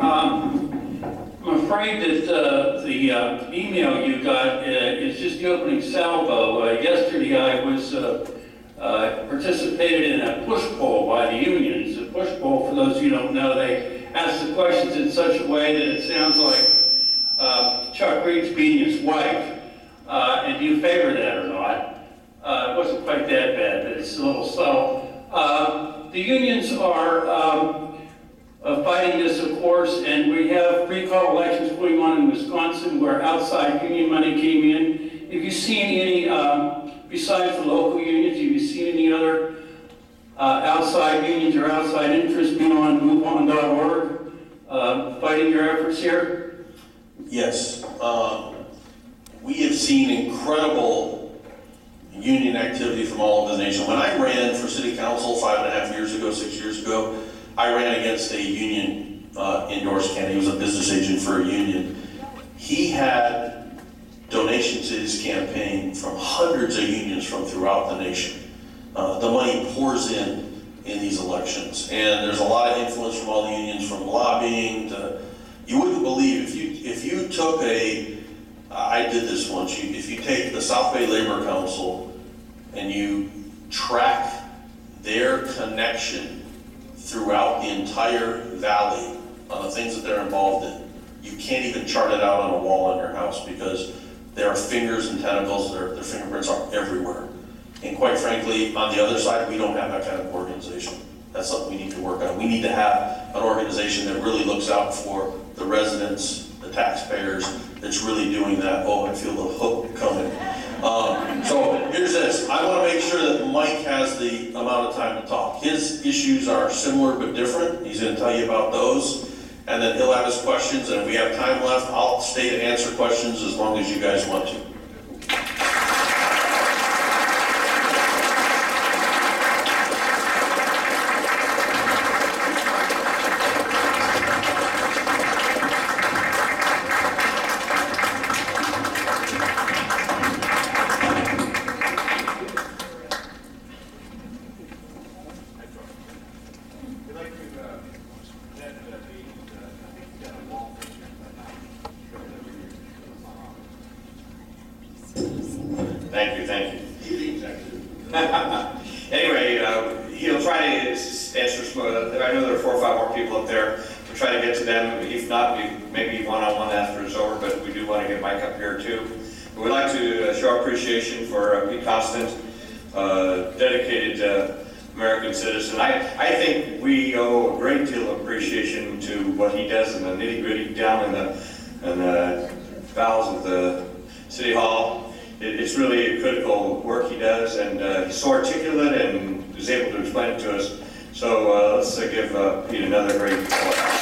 I'm afraid that the email you got is just the opening salvo. Yesterday I was participated in a push poll by the unions. A push poll, for those of you who don't know, they ask the questions in such a way that it sounds like Chuck Reed's beating his wife. And do you favor that or not? It wasn't quite that bad, but it's a little subtle. The unions are fighting this, of course, and we have recall elections going on in Wisconsin where outside union money came in. Have you seen any, besides the local unions, have you seen any other outside unions or outside interests beyond MoveOn.org fighting your efforts here? Yes. We have seen incredible union activity from all over the nation. When I ran for city council 6 years ago, I ran against a union endorsed candidate. He was a business agent for a union. He had donations to his campaign from hundreds of unions from throughout the nation. The money pours in these elections, and there's a lot of influence from all the unions, from lobbying to, you wouldn't believe if you took I did this once, if you take the South Bay Labor Council and you track their connection throughout the entire valley on the things that they're involved in, you can't even chart it out on a wall in your house because there are fingers and tentacles, their fingerprints are everywhere. And quite frankly, on the other side, we don't have that kind of organization. That's something we need to work on. We need to have an organization that really looks out for the residents, the taxpayers, that's really doing that. Oh, I feel the hook coming. So here's this. I want to make sure that Mike has the amount of time to talk. His issues are similar but different. He's going to tell you about those. And then he'll have his questions, and if we have time left, I'll stay to answer questions as long as you guys want to. Articulate and is able to explain it to us. So let's give Pete another great applause.